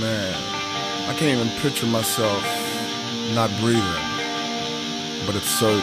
Man, I can't even picture myself not breathing, but it's certain.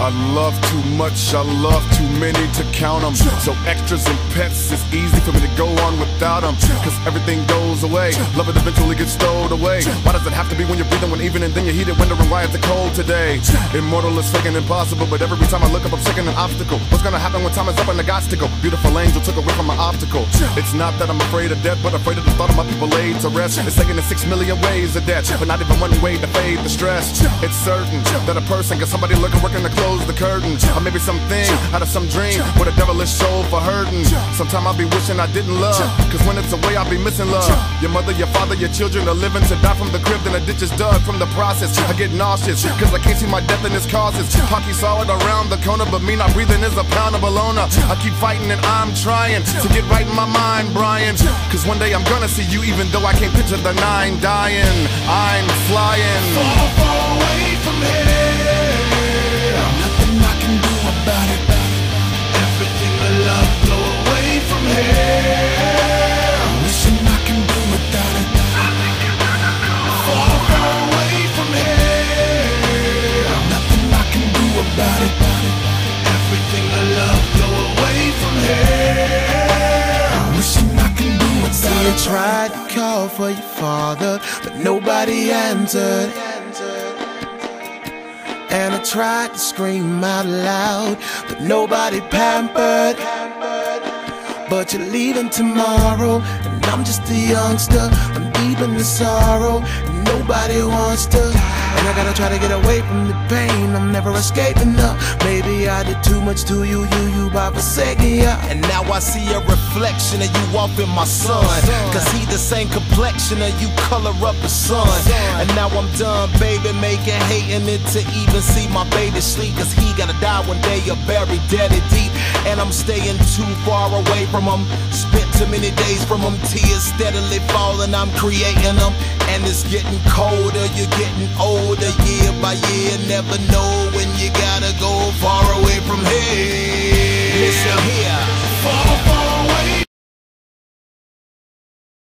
I love too much, I love too many to count them. So extras and pets, it's easy for me to go on without them. Cause everything goes away, love it eventually gets stowed away. Why does it have to be when you're breathing, when even and then you're heated, wondering why it's a cold today? Immortal is freaking impossible, but every time I look up I'm seeking an obstacle. What's gonna happen when time is up and I got to go? Beautiful angel took away from my obstacle. It's not that I'm afraid of death, but afraid of the thought of my people laid to rest. It's taking it 6 million ways of death, but not even one way to fade the stress. It's certain that a person got somebody lurking, working the clothes, the curtain, or maybe something out of some dream with a devilish soul for hurting. Sometime I'll be wishing I didn't love, cause when it's away I'll be missing love. Your mother, your father, your children are living to die from the crib, then a ditch is dug from the process. I get nauseous, cause I can't see my death and its causes. Hockey saw it around the corner, but me not breathing is a pound of bologna. I keep fighting and I'm trying to get right in my mind, Brian, cause one day I'm gonna see you, even though I can't picture the nine dying. I'm flying far, far away from here. Everything I love, blow away from here. I'm wishing I can do without it. I think you're gonna go far, far away from here. Nothing I can do about it. Everything I love, blow away from here. I'm wishing I can do without it. So you tried to call for your father, but nobody answered. And I tried to scream out loud, but nobody pampered. But you're leaving tomorrow, and I'm just a youngster. I'm deep in the sorrow, and nobody wants to. And I gotta try to get away from the pain, I'm never escaping up. Maybe I did too much to you by forsaking ya. And now I see a reflection of you off in my son, cause he the same complexion of you color up the sun. And now I'm done, baby, making hating it to even see my baby sleep, cause he gotta die one day, you're buried dead and deep. And I'm staying too far away from him, spent too many days from him, tears steadily falling, I'm creating them. And it's getting colder, you're getting older year by year, never know when you gotta go far away from here. Listen here, far, far